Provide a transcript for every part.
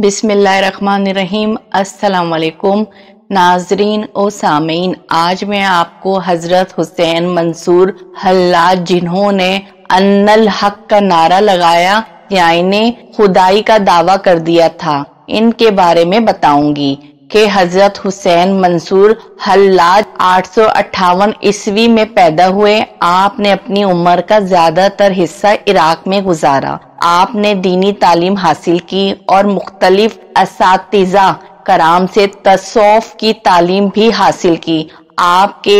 बिस्मिल्लाहिर्रहमानिर्रहीम। अस्सलामुअलैकुम नाजरीन और सामीन। आज मैं आपको हजरत हुसैन मंसूर हल्लाज, जिन्होंने अनल हक का नारा लगाया यानी खुदाई का दावा कर दिया था, इनके बारे में बताऊंगी कि हजरत हुसैन मंसूर हल्लाज 858 ईस्वी में पैदा हुए। आपने अपनी उम्र का ज्यादातर हिस्सा इराक में गुजारा। आपने दीनी तालीम हासिल की और मुख्तलिफ असातिज़ा कराम से तसौफ की तालीम भी हासिल की। आपके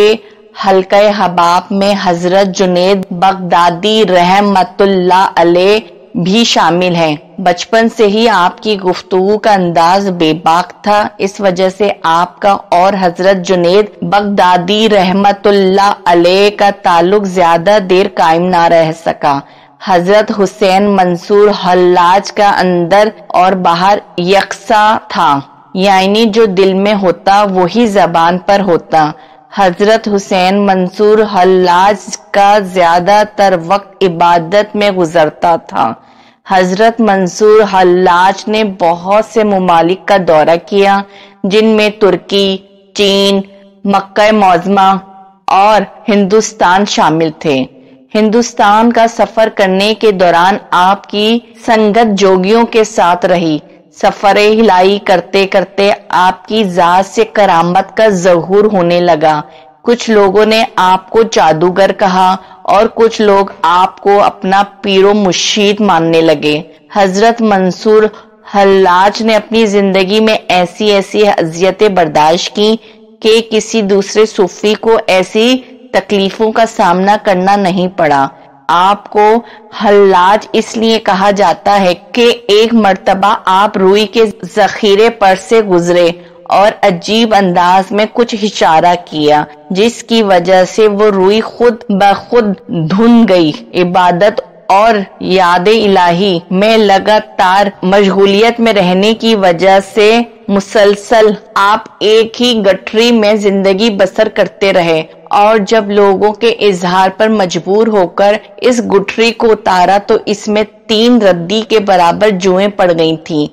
हल्का हबाब में हजरत जुनेद बगदादी रहमतुल्लाह अलैह भी शामिल हैं। बचपन से ही आपकी गुफ्तगू का अंदाज बेबाक था, इस वजह से आपका और हजरत जुनेद बगदादी रहमतुल्लाह अलैह का ताल्लुक ज्यादा देर कायम ना रह सका। हजरत हुसैन मंसूर हल्लाज का अंदर और बाहर यकसा था, यानी जो दिल में होता वही जबान पर होता। हजरत हुसैन मंसूर हल्लाज का ज्यादातर वक्त इबादत में गुजरता था। हजरत मंसूर हल्लाज ने बहुत से मुमालिक का दौरा किया, जिनमें तुर्की, चीन, मक्का मौजमा और हिंदुस्तान शामिल थे। हिंदुस्तान का सफर करने के दौरान आपकी संगत जोगियों के साथ रही। सफरे हिलाई करते करते आपकी जात से करामत का जहूर होने लगा। कुछ लोगों ने आपको जादूगर कहा और कुछ लोग आपको अपना पीरो मुर्शीद मानने लगे। हजरत मंसूर हल्लाज ने अपनी जिंदगी में ऐसी ऐसी अजियतें बर्दाश्त की कि किसी दूसरे सूफी को ऐसी तकलीफों का सामना करना नहीं पड़ा। आपको हल्लाज इसलिए कहा जाता है कि एक मर्तबा आप रूई के जखीरे पर से गुजरे और अजीब अंदाज में कुछ इशारा किया, जिसकी वजह से वो रूई खुद ब खुद धुन गई। इबादत और याद इलाही में लगातार मशगूलियत में रहने की वजह से मुसलसल आप एक ही गठरी में जिंदगी बसर करते रहे, और जब लोगों के इजहार पर मजबूर होकर इस गुठरी को उतारा तो इसमें 3 रद्दी के बराबर जुएं पड़ गई थी।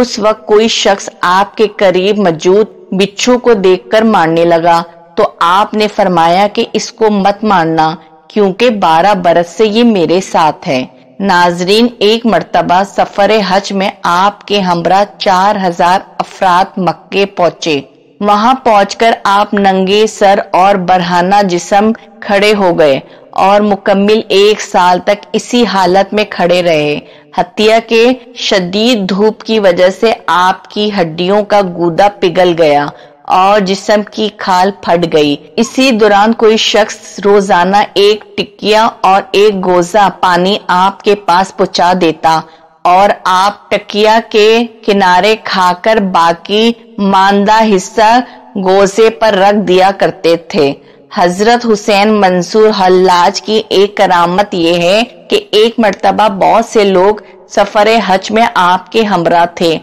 उस वक्त कोई शख्स आपके करीब मौजूद बिच्छू को देखकर मारने लगा, तो आपने फरमाया कि इसको मत मारना क्योंकि 12 बरस से ये मेरे साथ है। नाजरीन, एक मर्तबा सफर हज में आपके हमरा 4000 अफराद मक्के पहुँचे। वहाँ पहुँचकर आप नंगे सर और बरहाना जिस्म खड़े हो गए और मुकम्मल 1 साल तक इसी हालत में खड़े रहे। हत्या के शदीद धूप की वजह से आपकी हड्डियों का गूदा पिघल गया और जिस्म की खाल फट गई। इसी दौरान कोई शख्स रोजाना 1 टिकिया और 1 गोजा पानी आपके पास पहुँचा देता और आप टकिया के किनारे खाकर बाकी मांदा हिस्सा गोजे पर रख दिया करते थे। हजरत हुसैन मंसूर हल्लाज की एक करामत ये है कि एक मर्तबा बहुत से लोग सफरे हज में आपके हमरा थे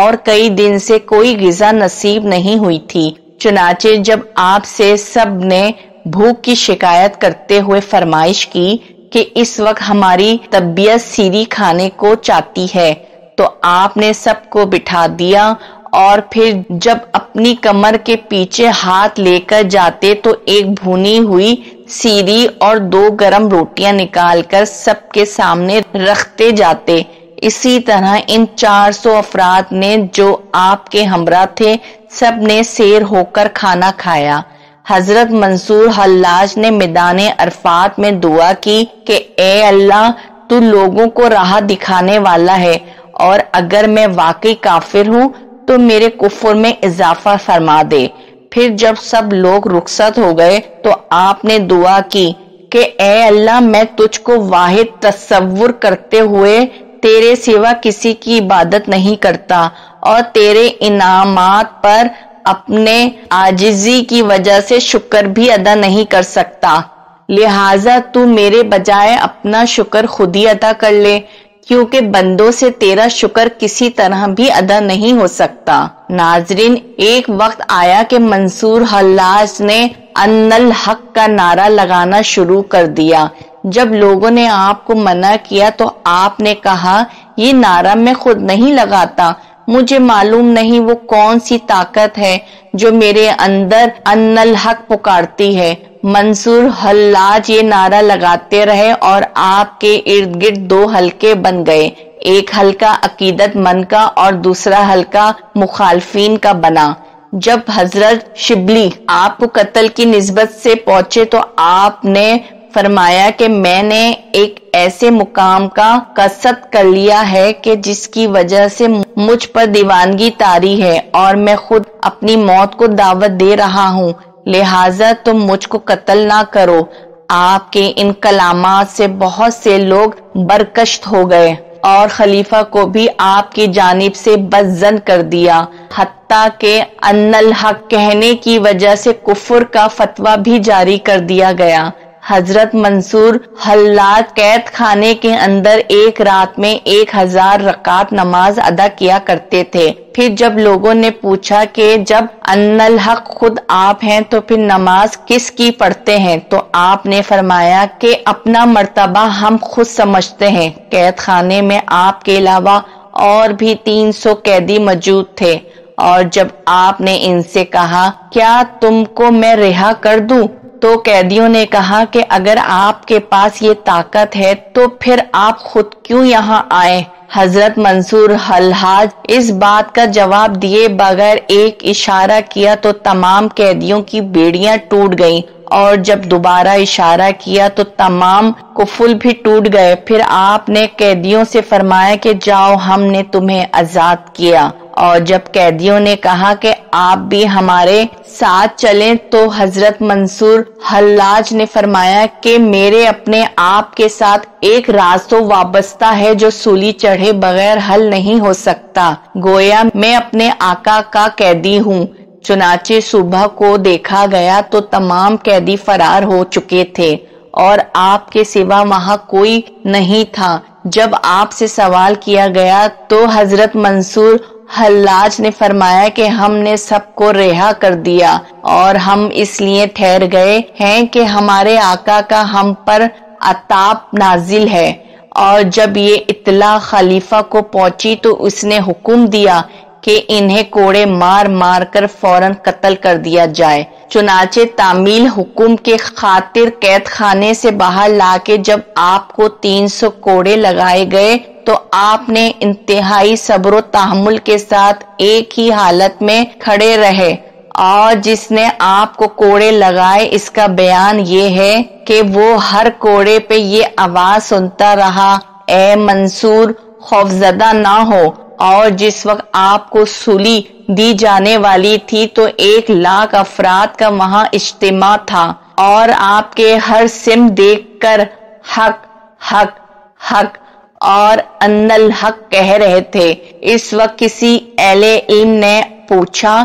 और कई दिन से कोई ग़िज़ा नसीब नहीं हुई थी। चुनाचे जब आपसे सब ने भूख की शिकायत करते हुए फरमाइश की कि इस वक्त हमारी तबीयत सीरी खाने को चाहती है, तो आपने सबको बिठा दिया और फिर जब अपनी कमर के पीछे हाथ लेकर जाते तो एक भुनी हुई सीरी और 2 गरम रोटियां निकालकर सबके सामने रखते जाते। इसी तरह इन 400 अफराद ने जो आपके हमरा थे, सब ने शेर होकर खाना खाया। हजरत मंसूर हल्लाज ने मैदान अरफात में दुआ की कि ए अल्लाह, तू लोगों को राह दिखाने वाला है, और अगर मैं वाकई काफिर हूँ तो मेरे कुफर में इजाफा फरमा दे। फिर जब सब लोग रुखसत हो गए तो आपने दुआ की कि ए अल्लाह, मैं तुझको वाहिद तस्वुर करते हुए तेरे सिवा किसी की इबादत नहीं करता और तेरे इनामात पर अपने आजिजी की वजह से शुक्र भी अदा नहीं कर सकता, लिहाजा तू मेरे बजाय अपना शुक्र खुद ही अदा कर ले, क्योंकि बंदों से तेरा शुक्र किसी तरह भी अदा नहीं हो सकता। नाजरीन, एक वक्त आया कि मंसूर हल्लाज ने अन्नल हक का नारा लगाना शुरू कर दिया। जब लोगों ने आपको मना किया तो आपने कहा, ये नारा मैं खुद नहीं लगाता, मुझे मालूम नहीं वो कौन सी ताकत है जो मेरे अंदर अनल हक पुकारती है। मंसूर हल्लाज ये नारा लगाते रहे और आपके इर्द गिर्द दो हलके बन गए, एक हलका अकीदतमंद का और दूसरा हलका मुखालफीन का बना। जब हजरत शिबली आपको कत्ल की निस्बत से पहुंचे तो आपने फरमाया कि मैंने एक ऐसे मुकाम का कसद कर लिया है कि जिसकी वजह से मुझ पर दीवानगी तारी है और मैं खुद अपनी मौत को दावत दे रहा हूँ, लिहाजा तुम मुझको कत्ल ना करो। आपके इन कलामात से बहुत से लोग बरकश्त हो गए और खलीफा को भी आपकी जानिब से बदजन कर दिया, हत्ता के अनल हक कहने की वजह से कुफर का फतवा भी जारी कर दिया गया। हजरत मंसूर हल्लाज कैद खाने के अंदर एक रात में 1000 रकात नमाज अदा किया करते थे। फिर जब लोगों ने पूछा कि जब अनल हक खुद आप हैं तो फिर नमाज किसकी पढ़ते हैं, तो आपने फरमाया कि अपना मर्तबा हम खुद समझते हैं। कैद खाने में आपके अलावा और भी 300 कैदी मौजूद थे और जब आपने इनसे कहा क्या तुमको मैं रिहा कर दूं, तो कैदियों ने कहा कि अगर आपके पास ये ताकत है तो फिर आप खुद क्यों यहाँ आए। हजरत मंसूर हल्लाज इस बात का जवाब दिए बगैर एक इशारा किया तो तमाम कैदियों की बेड़ियां टूट गईं और जब दोबारा इशारा किया तो तमाम कुफुल भी टूट गए। फिर आपने कैदियों से फरमाया कि जाओ हमने तुम्हें आजाद किया, और जब कैदियों ने कहा कि आप भी हमारे साथ चलें तो हजरत मंसूर हल्लाज ने फरमाया कि मेरे अपने आप के साथ एक राज तो वाबस्ता है जो सूली चढ़े बगैर हल नहीं हो सकता, गोया मैं अपने आका का कैदी हूँ। चुनाचे सुबह को देखा गया तो तमाम कैदी फरार हो चुके थे और आपके सिवा वहाँ कोई नहीं था। जब आपसे सवाल किया गया तो हजरत मंसूर हल्लाज ने फरमाया कि हमने सबको रिहा कर दिया और हम इसलिए ठहर गए हैं कि हमारे आका का हम पर अताप नाजिल है। और जब ये इतला खलीफा को पहुंची तो उसने हुक्म दिया कि इन्हें कोड़े मार मार कर फौरन कत्ल कर दिया जाए। चुनाचे तामील हुकुम के खातिर कैद खाने से बाहर लाके जब आपको 300 कोड़े लगाए गए तो आपने इंतहाई सब्र तहमुल के साथ एक ही हालत में खड़े रहे, और जिसने आपको कोड़े लगाए इसका बयान ये है कि वो हर कोड़े पे ये आवाज सुनता रहा, ए मंसूर खौफजदा ना हो। और जिस वक्त आपको सूली दी जाने वाली थी तो 1,00,000 अफराद का वहाँ इज्तिमा था और आपके हर सिम देखकर हक हक हक और अनल हक कह रहे थे। इस वक्त किसी अहले इल्म ने पूछा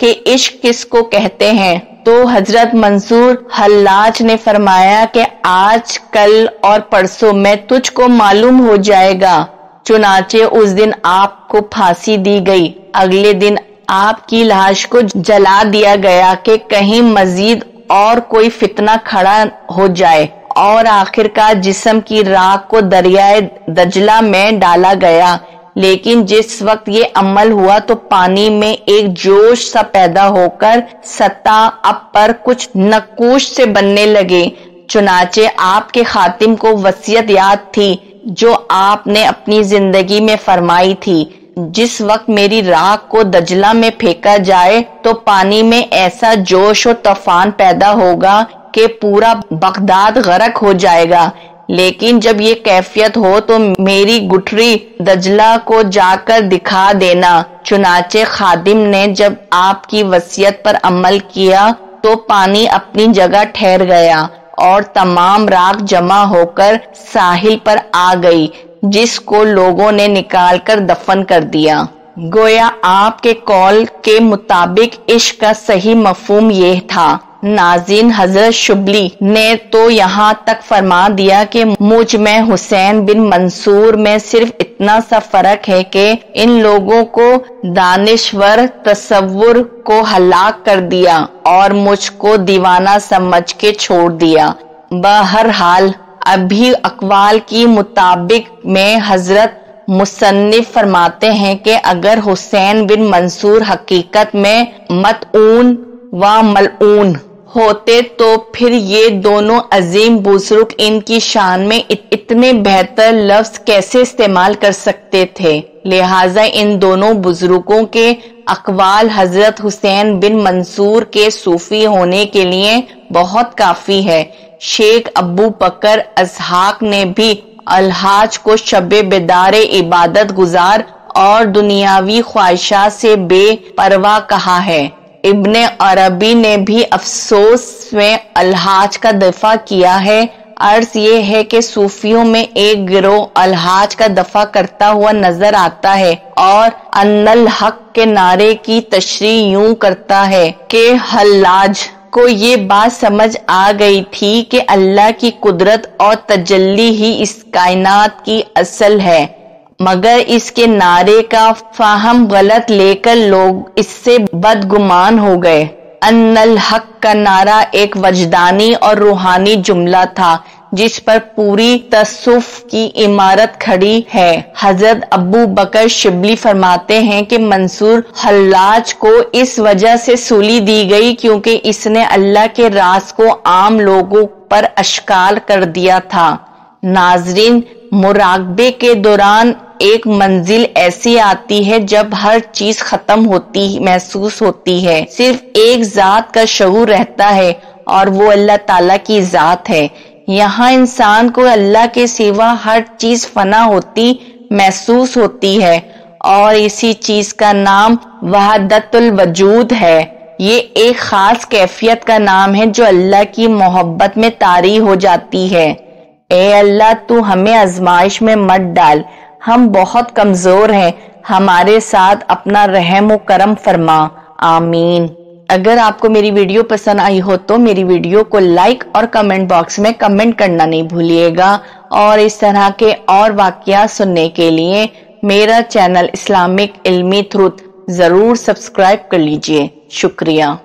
कि इश्क किसको कहते हैं, तो हजरत मंसूर हल्लाज ने फरमाया कि आज कल और परसों में तुझको मालूम हो जाएगा। चुनाचे उस दिन आपको फांसी दी गई। अगले दिन आपकी लाश को जला दिया गया कि कहीं मजीद और कोई फितना खड़ा हो जाए, और आखिरकार जिस्म की राख को दरियाए दजला में डाला गया। लेकिन जिस वक्त ये अमल हुआ तो पानी में एक जोश सा पैदा होकर सतह अब पर कुछ नक्कूश से बनने लगे। चुनाचे आपके खातिम को वसीयत याद थी जो आपने अपनी जिंदगी में फरमाई थी, जिस वक्त मेरी राख को दजला में फेंका जाए तो पानी में ऐसा जोश और तूफान पैदा होगा कि पूरा बगदाद गरक हो जाएगा। लेकिन जब ये कैफियत हो तो मेरी गुठरी दजला को जाकर दिखा देना। चुनाचे खादिम ने जब आपकी वसीयत पर अमल किया तो पानी अपनी जगह ठहर गया और तमाम राख जमा होकर साहिल पर आ गई, जिसको लोगों ने निकालकर दफन कर दिया। गोया आपके कॉल के मुताबिक इश्क का सही मफहूम ये था। नाज़िन हजरत शिबली ने तो यहाँ तक फरमा दिया कि मुझ में हुसैन बिन मंसूर में सिर्फ इतना सा फर्क है कि इन लोगों को दानिश्वर तस्वुर को हलाक कर दिया और मुझको दीवाना समझ के छोड़ दिया। बहरहाल अभी अकवाल की मुताबिक में हजरत मुसन्निफ फरमाते हैं कि अगर हुसैन बिन मंसूर हकीकत में मतऊन व मलऊन होते तो फिर ये दोनों अजीम बुजुर्ग इनकी शान में इतने बेहतर लफ्ज कैसे इस्तेमाल कर सकते थे। लिहाजा इन दोनों बुजुर्गों के अकवाल हजरत हुसैन बिन मंसूर के सूफी होने के लिए बहुत काफी है। शेख अबू बकर अज़हाक ने भी हल्लाज को शब्बे बेदारे इबादत गुजार और दुनियावी ख्वाहिशात से बेपरवाह कहा है। इब्ने अरबी ने भी अफसोस में हल्लाज का दफा किया है। अर्ज ये है कि सूफियों में एक गिरोह हल्लाज का दफा करता हुआ नजर आता है और अनल हक के नारे की तशरीह यूं करता है कि हल्लाज को ये बात समझ आ गई थी कि अल्लाह की कुदरत और तजल्ली ही इस कायनात की असल है, मगर इसके नारे का फाहम गलत लेकर लोग इससे बदगुमान हो गए। अन्नल हक का नारा एक वजदानी और रूहानी जुमला था जिस पर पूरी तसुफ की इमारत खड़ी है। हजरत अबू बकर शिबली फरमाते हैं कि मंसूर हल्लाज को इस वजह से सूली दी गई क्योंकि इसने अल्लाह के राज को आम लोगों पर अश्काल कर दिया था। नाजरीन, मुराकबे के दौरान एक मंजिल ऐसी आती है जब हर चीज खत्म होती महसूस होती है, सिर्फ एक जात का शऊर रहता है और वो अल्लाह ताला की जात है। यहाँ इंसान को अल्लाह के सिवा हर चीज फना होती महसूस होती है और इसी चीज का नाम वहदतुल वज़ूद है। ये एक खास कैफियत का नाम है जो अल्लाह की मोहब्बत में तारी हो जाती है। ए अल्लाह, तू हमें आजमाइश में मत डाल, हम बहुत कमजोर हैं, हमारे साथ अपना रहम व करम फरमा, आमीन। अगर आपको मेरी वीडियो पसंद आई हो तो मेरी वीडियो को लाइक और कमेंट बॉक्स में कमेंट करना नहीं भूलिएगा और इस तरह के और वाक़ियात सुनने के लिए मेरा चैनल इस्लामिक इल्मी ट्रुथ जरूर सब्सक्राइब कर लीजिए। शुक्रिया।